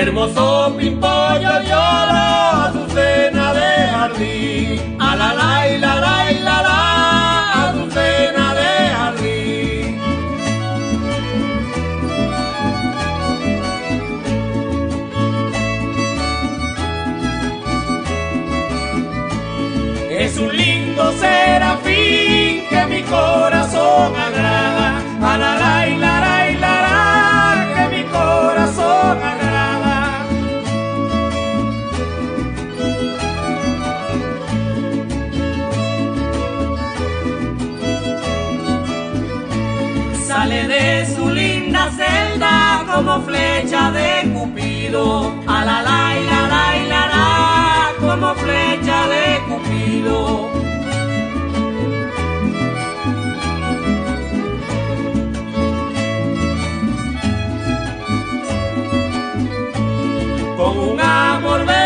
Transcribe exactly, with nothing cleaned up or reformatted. hermoso pimpollo de oro, azucena de jardín. A la la y la la y la la, azucena de jardín. Es un lindo serafín que mi corazón agrada. A la la y la sale de su linda celda como flecha de Cupido, a la la y la la y la la, como flecha de Cupido. Con un amor